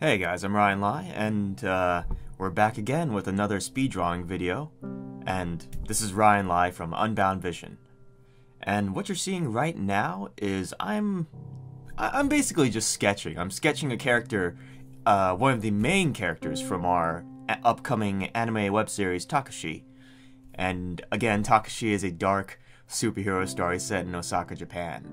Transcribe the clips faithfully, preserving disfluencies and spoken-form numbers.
Hey guys, I'm Ryan Lai, and uh, we're back again with another speed drawing video. And this is Ryan Lai from Unbound Vision. And what you're seeing right now is I'm I'm basically just sketching. I'm sketching a character, uh, one of the main characters from our upcoming anime web series, Takeshi. And again, Takeshi is a dark superhero story set in Osaka, Japan.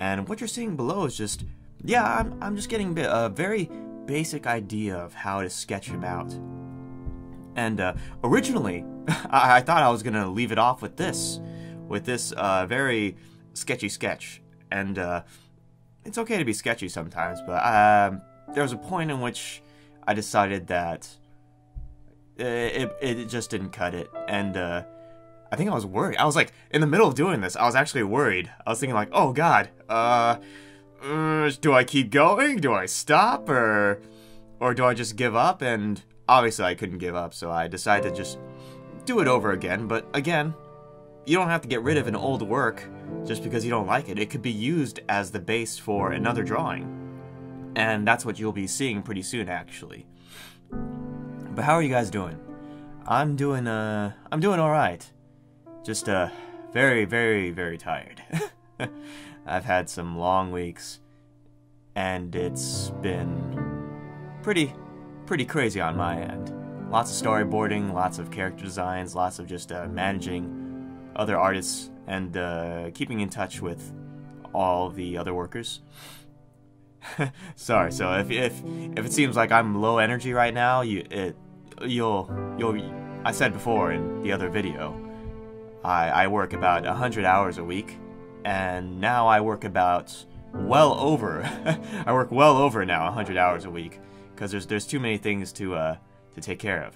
And what you're seeing below is just, yeah, I'm, I'm just getting a uh, very basic idea of how to sketch him out. And uh, originally, I, I thought I was gonna leave it off with this, with this uh, very sketchy sketch. And uh, it's okay to be sketchy sometimes, but uh, there was a point in which I decided that it, it, it just didn't cut it. And uh, I think I was worried. I was like, in the middle of doing this, I was actually worried. I was thinking like, oh God, uh, Uh, do I keep going? Do I stop? Or or do I just give up? And obviously I couldn't give up, so I decided to just do it over again. But again, you don't have to get rid of an old work just because you don't like it. It could be used as the base for another drawing. And that's what you'll be seeing pretty soon, actually. But how are you guys doing? I'm doing, uh, I'm doing alright. Just, uh, very, very, very tired. I've had some long weeks, and it's been pretty, pretty crazy on my end. Lots of storyboarding, lots of character designs, lots of just uh, managing other artists and uh, keeping in touch with all the other workers. Sorry, so if if if it seems like I'm low energy right now, you it you'll you'll I said before in the other video, I I work about a hundred hours a week. And now I work about well over. I work well over now, a hundred hours a week, because there's there's too many things to uh, to take care of.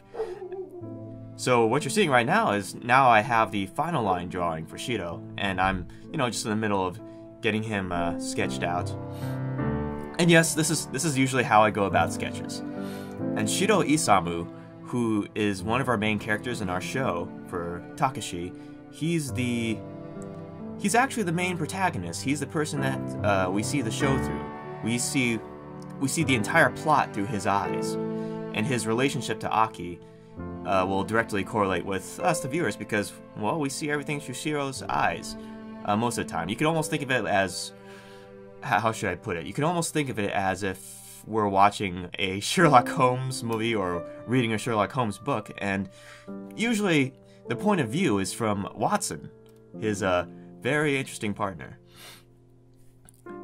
So what you're seeing right now is now I have the final line drawing for Shido, and I'm you know just in the middle of getting him uh, sketched out. And yes, this is this is usually how I go about sketches. And Shido Isamu, who is one of our main characters in our show for Takeshi, he's the He's actually the main protagonist. He's the person that uh, we see the show through. We see, we see the entire plot through his eyes, and his relationship to Aki uh, will directly correlate with us, the viewers, because well, we see everything through Shiro's eyes uh, most of the time. You can almost think of it as, how should I put it? You can almost think of it as if we're watching a Sherlock Holmes movie or reading a Sherlock Holmes book, and usually the point of view is from Watson, his uh. very interesting partner.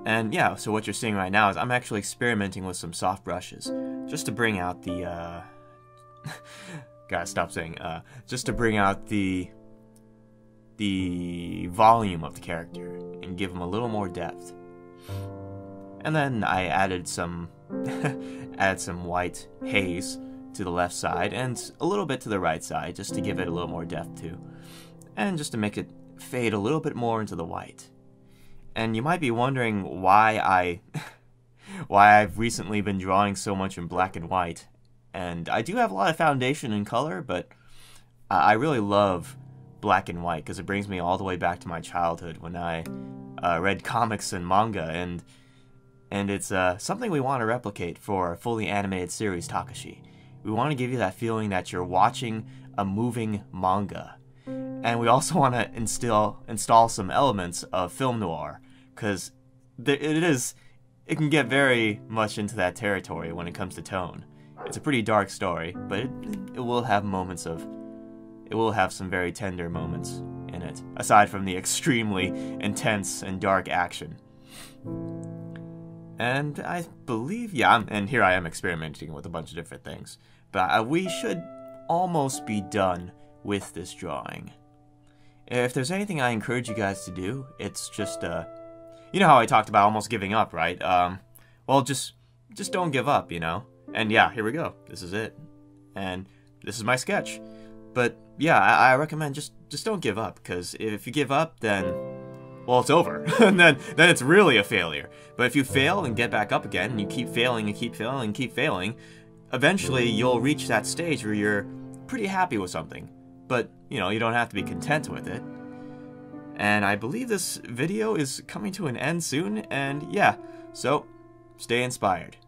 And yeah, so what you're seeing right now is I'm actually experimenting with some soft brushes just to bring out the uh gotta stop saying uh just to bring out the the volume of the character and give him a little more depth. And then I added some add some white haze to the left side and a little bit to the right side just to give it a little more depth too, and just to make it fade a little bit more into the white. And you might be wondering why I why I've recently been drawing so much in black and white. And I do have a lot of foundation in color, but I really love black and white because it brings me all the way back to my childhood when I uh, read comics and manga, and and it's uh, something we want to replicate for a fully animated series, Takeshi. We want to give you that feeling that you're watching a moving manga. And we also want to instill install some elements of film noir, because it is it can get very much into that territory when it comes to tone. It's a pretty dark story, but it, it will have moments of it will have some very tender moments in it, aside from the extremely intense and dark action. And I believe, yeah, I'm, and here I am experimenting with a bunch of different things, but I, we should almost be done with this drawing. If there's anything I encourage you guys to do, it's just, uh, you know how I talked about almost giving up, right? Um, well, just, just don't give up, you know? And yeah, here we go. This is it. And this is my sketch. But yeah, I, I recommend just, just don't give up, because if you give up, then, well, it's over. And then, then it's really a failure. But if you fail and get back up again, and you keep failing and keep failing and keep failing, eventually you'll reach that stage where you're pretty happy with something. But, you know, you don't have to be content with it. And I believe this video is coming to an end soon, and yeah, so stay inspired.